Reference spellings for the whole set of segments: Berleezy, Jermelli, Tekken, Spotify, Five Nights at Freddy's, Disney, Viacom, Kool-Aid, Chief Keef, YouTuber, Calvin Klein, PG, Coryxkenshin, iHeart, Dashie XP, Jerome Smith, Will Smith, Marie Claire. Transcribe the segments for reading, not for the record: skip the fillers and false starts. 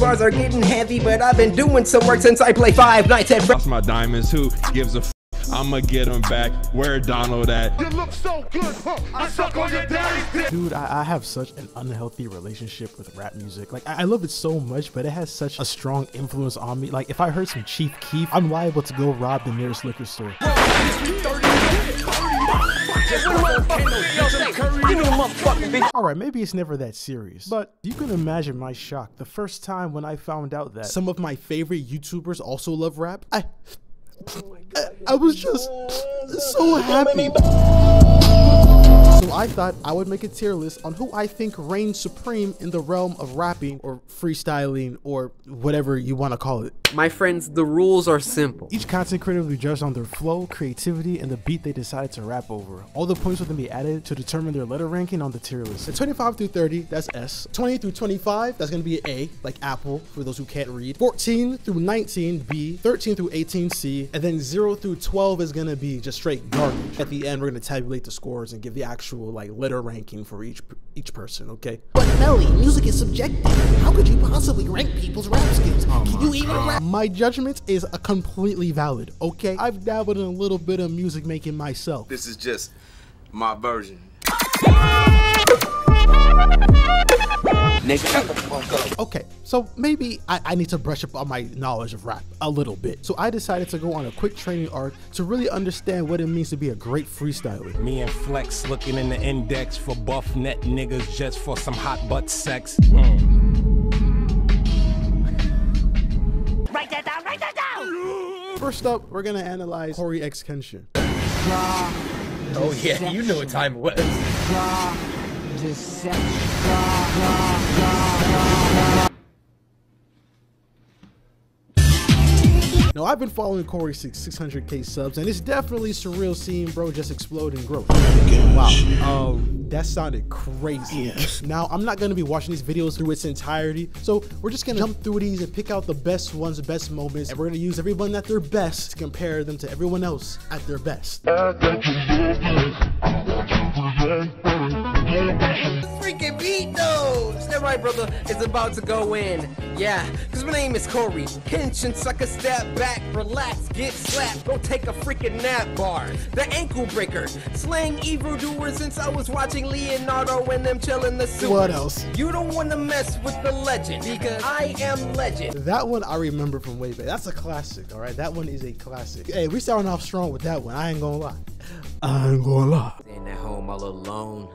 bars are getting heavy, but I've been doing some work since I play Five Nights at Freddy's. That's my diamonds, who gives a f? I'ma get him back. Where Donald at? You look so good, huh? I suck on your daddy's dick. Dude, I have such an unhealthy relationship with rap music. Like, I love it so much, but it has such a strong influence on me. Like, if I heard some Chief Keef, I'm liable to go rob the nearest liquor store. Alright, maybe it's never that serious, but you can imagine my shock the first time when I found out that some of my favorite YouTubers also love rap. I was just so happy. So I thought I would make a tier list on who I think reigns supreme in the realm of rapping or freestyling or whatever you want to call it. My friends, the rules are simple. Each content creator will be judged on their flow, creativity, and the beat they decided to rap over. All the points will then be added to determine their letter ranking on the tier list. At 25 through 30, that's S. 20 through 25, that's going to be an A, like Apple, for those who can't read. 14 through 19, B. 13 through 18, C. And then 0 through 12 is going to be just straight garbage. At the end, we're going to tabulate the scores and give the actual, like, letter ranking for each person, okay? But Melly, music is subjective. How could you possibly rank people's rap skills? Can you even rap? My judgment is completely valid, okay? I've dabbled in a little bit of music making myself. This is just my version. Okay, so maybe I need to brush up on my knowledge of rap a little bit. So I decided to go on a quick training arc to really understand what it means to be a great freestyler. Me and Flex looking in the index for buff net niggas just for some hot butt sex. Write that down, write that down! First up, we're gonna analyze Coryxkenshin. Oh yeah, you know what time it was. Now I've been following Corey 600K subs, and it's definitely surreal seeing bro just explode in growth. Wow, that sounded crazy. Yes. Now I'm not gonna be watching these videos through its entirety, so we're just gonna jump through these and pick out the best ones, the best moments, and we're gonna use everyone at their best to compare them to everyone else at their best. Freaking beat though! That right, brother, it's about to go in. Yeah, cause my name is Coryxkenshin, sucker, step back, relax, get slapped, go take a freaking nap bar. The ankle breaker, slaying evildoers since I was watching Leonardo and them chilling the sewers. What else? You don't wanna mess with the legend, because I am legend. That one I remember from way back. That's a classic, alright? That one is a classic. Hey, we starting off strong with that one, I ain't gonna lie. I ain't gonna lie. Staying at home all alone.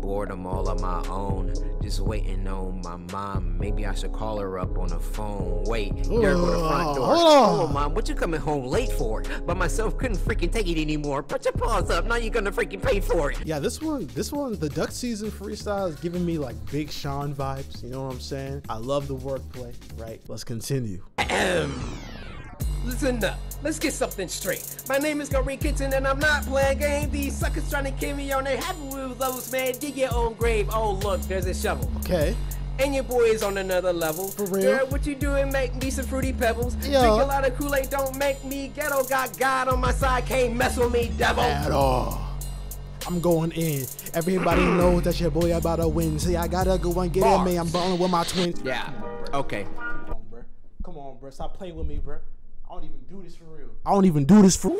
Boredom all on my own, just waiting on my mom. Maybe I should call her up on the phone. Wait, there go the front door. Oh, mom, what you coming home late for? By myself, couldn't freaking take it anymore. Put your paws up, now you're gonna freaking pay for it. Yeah, this one, the duck season freestyle is giving me like Big Sean vibes. You know what I'm saying? I love the wordplay, right? Let's continue. Listen up, let's get something straight. My name is Coryxkenshin and I'm not playing game. These suckers trying to kill me on their happy with those, man. Dig your own grave. Oh look, there's a shovel. Okay. And your boy is on another level. For real? Girl, what you doing? Make me some fruity pebbles. Yo. Drink a lot of Kool-Aid, don't make me ghetto. Got God on my side, can't mess with me, devil. At all. I'm going in. Everybody knows that your boy about to win. See, I gotta go and get it, man. I'm balling with my twins. Yeah, okay. Come on, bro. Stop playing with me, bro. I don't even do this for real. I don't even do this for real.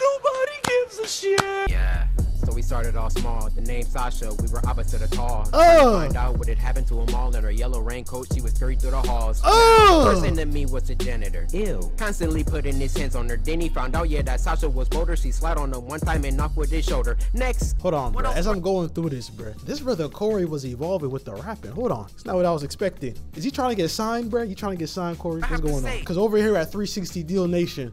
Nobody gives a shit. Yeah. So we started all small. The name Sasha, we were opposite of tall. Oh. Find out what had happened to them all in her yellow raincoat. She was scurried through the halls. Oh. First thing to me was the janitor. Ew. Constantly putting his hands on her. Then he found out, yeah, that Sasha was bolder. She slid on him one time and knocked with his shoulder. Next. Hold on, bro. As I'm going through this, bro. This brother Corey was evolving with the rapping. Hold on. It's not what I was expecting. Is he trying to get signed, bro? You trying to get signed, Corey? What's going on? Because over here at 360 Deal Nation,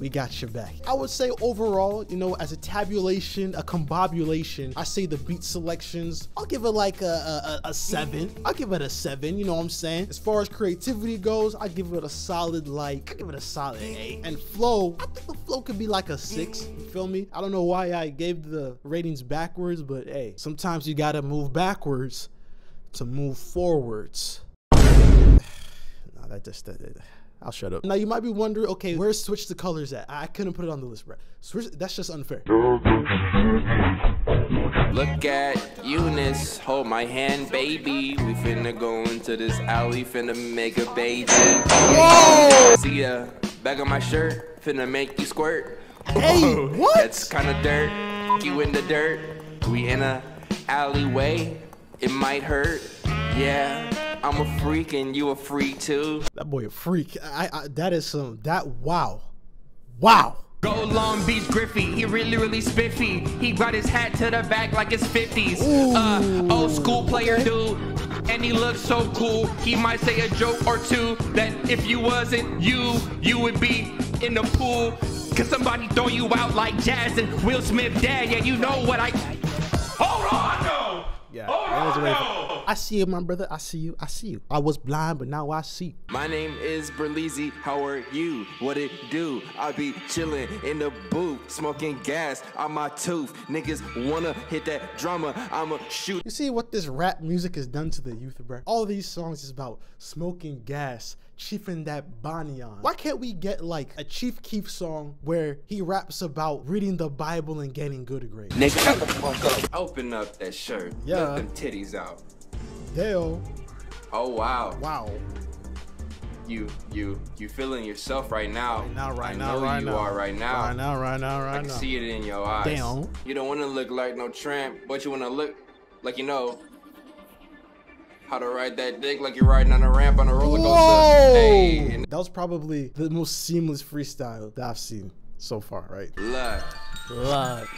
we got your back. I would say overall, you know, as a tabulation, a combobulation, I say the beat selections, I'll give it like a 7. I'll give it a 7, you know what I'm saying? As far as creativity goes, I give it a solid, like, I give it a solid 8. And flow, I think the flow could be like a 6, you feel me? I don't know why I gave the ratings backwards, but hey, sometimes you gotta move backwards to move forwards. Nah, that just... I'll shut up. Now you might be wondering, okay, where's Switch the Colors at? I couldn't put it on the list, bro. Switch, that's just unfair. Look at Eunice, hold my hand, baby. We finna go into this alley, finna make a baby. Whoa! See ya, back on my shirt, finna make you squirt. Hey, what? That's kinda dirt, you in the dirt. We in a alleyway, it might hurt. Yeah, I'm a freak and you a freak too. That boy a freak. That is some, wow. Go Long Beach Griffey, he really spiffy. He brought his hat to the back like it's 50s. Ooh, old school player, okay. Dude, and he looks so cool. He might say a joke or two that if you wasn't you, you would be in the pool. Cause somebody throw you out like Jazz and Will Smith dad. Yeah, you know what I... Hold on, no! Yeah, Hold on, no! I see you, my brother. I see you. I see you. I was blind, but now I see. My name is Berleezy. How are you? What it do? I be chilling in the booth, smoking gas on my tooth. Niggas wanna hit that drama. I'ma shoot. You see what this rap music has done to the youth, bro? All these songs is about smoking gas, chiefing that Bonnie on. Why can't we get like a Chief Keef song where he raps about reading the Bible and getting good grades? Nigga, shut the fuck up. Open up that shirt. Yeah. Let them titties out. Dale. Oh wow. Wow. You feeling yourself right now. Right now. I can see it in your eyes. Damn. You don't wanna look like no tramp, but you wanna look like you know how to ride that dick like you're riding on a ramp on a roller coaster. Hey. That was probably the most seamless freestyle that I've seen so far, right? Look.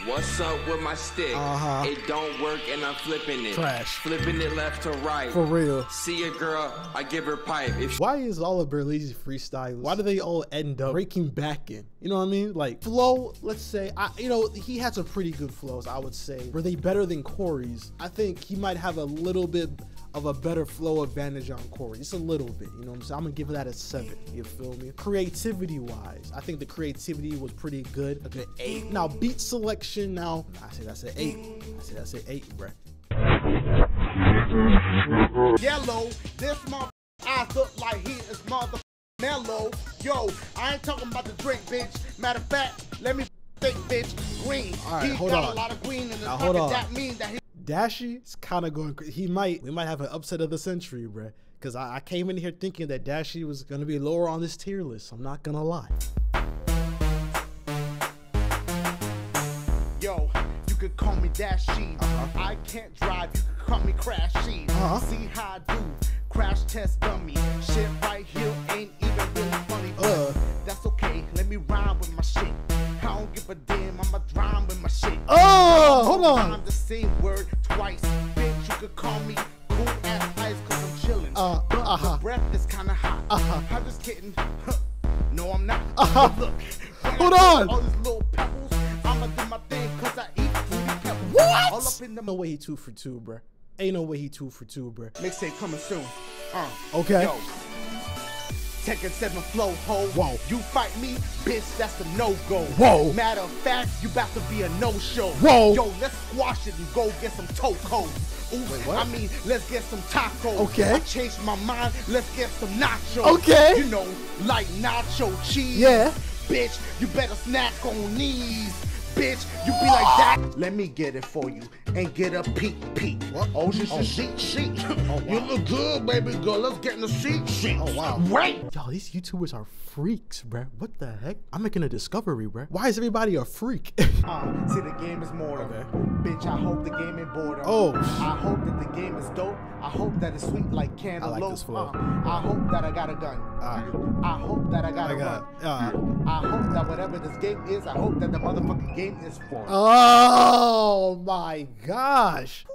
What's up with my stick? It don't work and I'm flipping it. Trash. Flipping it left to right. For real. See a girl, I give her pipe. Why is all of Berleezy's freestyles? Why do they all end up breaking back in? You know what I mean? Like flow, let's say, you know, he had some pretty good flows, I would say. Were they better than Corey's? I think he might have a little bit of a better flow advantage on Corey. Just a little bit, you know what I'm saying? I'm gonna give that a 7, you feel me? Creativity-wise, I think the creativity was pretty good, like an 8. Now, beat selection now, I say that's an 8. I say that's an 8, bruh. Yellow, this motherfucker, I look like he is motherfucking mellow. Yo, I ain't talking about the drink, bitch. Matter of fact, let me think, bitch, green. All right, he hold got on. A lot of green in the pocket, that means that he... Dashie is kind of going, we might have an upset of the century, bruh. Cause I came in here thinking that Dashie was gonna be lower on this tier list. I'm not gonna lie. Yo, you could call me Dashie. I can't drive, you could call me Crashie. See how I do, crash test dummy. Shit right here ain't even really funny, but that's okay, let me rhyme with my shit. I don't give a damn, I'ma rhyme with my shit. Oh, hold on. I'm the same word twice. Bitch, you could call me cool ass ice cause I'm chillin'. The breath is kinda hot. I'm just kidding. No, I'm not. Look, hold on. All these little pebbles, I'ma do my thing cause I eat fruity pebbles. What? All up in the... No way he 2 for 2, bruh. Ain't no way he 2 for 2, bruh. Mixtape coming soon. Okay. Yo. Tekken 7 flow, ho. Whoa. You fight me, bitch, that's a no-go. Whoa. Matter of fact, you about to be a no-show. Whoa. Yo, let's squash it and go get some tacos. Ooh, wait, what? I mean, let's get some tacos. Okay. I changed my mind, let's get some nachos. Okay. You know, like nacho cheese. Yeah. Bitch, you better snack on these. Bitch, you be like that. Let me get it for you and get a peek. What? Oh, she's a sheet. Oh, wow. You look good, baby girl. Let's get in the sheet. Oh, wow. Right? Y'all, these YouTubers are freaks, bruh. What the heck? I'm making a discovery, bruh. Why is everybody a freak? See, the game is mortal. Okay. Bitch, I hope the game ain't boredom. Oh. I hope that the game is dope. I hope that it's sweet like cantaloupe. I like this flow. I hope that I got a gun. I hope that I got a gun. I hope that whatever this game is, I hope that the motherfucking game is for. Oh my gosh.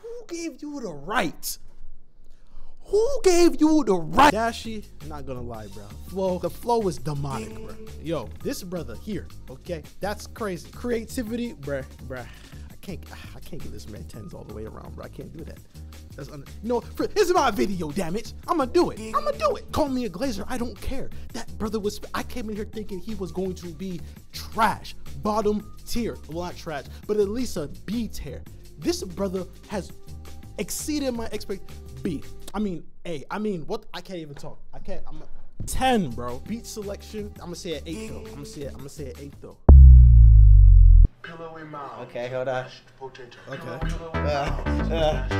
Who gave you the right? Who gave you the right? Dashie, not gonna lie, bro. Flow, the flow is demonic, bro. Yo, this brother here, okay? That's crazy. Creativity, bruh. I can't give this man 10s all the way around, bro. I can't do that. That's no, this is my video, damn it. I'ma do it. Call me a glazer, I don't care. That brother was, I came in here thinking he was going to be trash, bottom tier. Well, not trash, but at least a B tier. This brother has exceeded my expectations. I can't even talk. I'm a 10, bro. Beat selection, I'm gonna say an 8 though. Okay, hold on. Okay.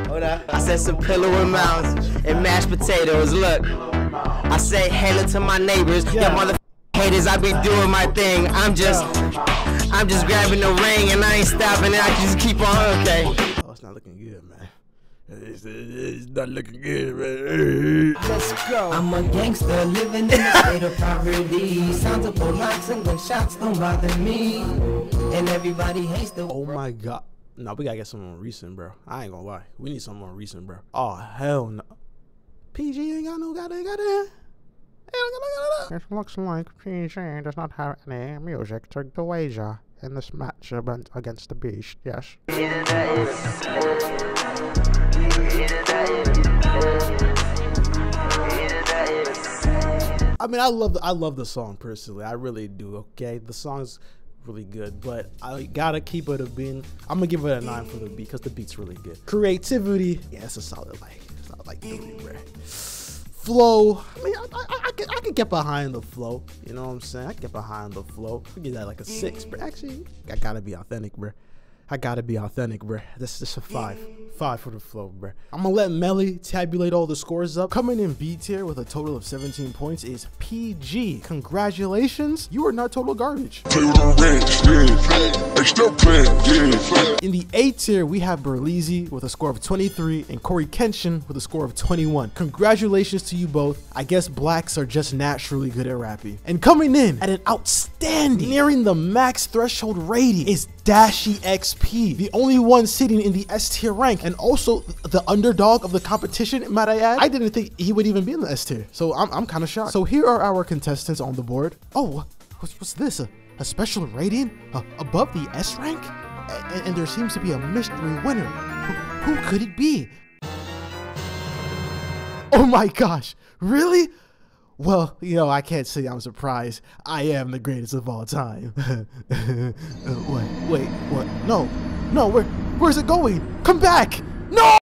Hold on. I said some pillow and mounds and mashed potatoes. Look, I say hello to my neighbors. Yeah, mother haters, I be doing my thing. I'm just grabbing the ring and I ain't stopping it. I just keep on. Okay. Oh, it's not looking good, man. It's not looking good, man. Let's go. I'm a gangster living in a state of poverty. Sounds of bullocks and gunshots don't bother me. And everybody hates the. Oh my god. No, we gotta get something recent, bro. I ain't gonna lie. We need something recent, bro. Oh, hell no. PG ain't got no goddamn. It looks like PG does not have any music to the wager in this match against the Beast, yes. I mean, I love the song personally. I really do, okay? The song's really good, but I gotta keep it a bean. I'm gonna give it a 9 for the beat, because the beat's really good. Creativity, yeah, it's a solid like. It's not like 3, bro. Flow, I mean, I can get behind the flow. You know what I'm saying? I can get behind the flow. I give that like a 6, bro. Actually, I gotta be authentic, bro. I gotta be authentic, bro. This is a 5. 5 for the flow, bro. I'm gonna let Melly tabulate all the scores up. Coming in B tier with a total of 17 points is PG. Congratulations, you are not total garbage. In the A tier, we have Berleezy with a score of 23 and Coryxkenshin with a score of 21. Congratulations to you both. I guess blacks are just naturally good at rapping. And coming in at an outstanding, nearing the max threshold rating, is Dashie XP, the only one sitting in the S tier rank and also the underdog of the competition, might I add. I didn't think he would even be in the S tier, so I'm kind of shocked. So here are our contestants on the board. Oh, what's this? A special rating above the S rank? And there seems to be a mystery winner. Who could it be? Oh my gosh, really? Well, you know, I can't say I'm surprised. I am the greatest of all time. What? Wait, what? No, where's it going? Come back! No!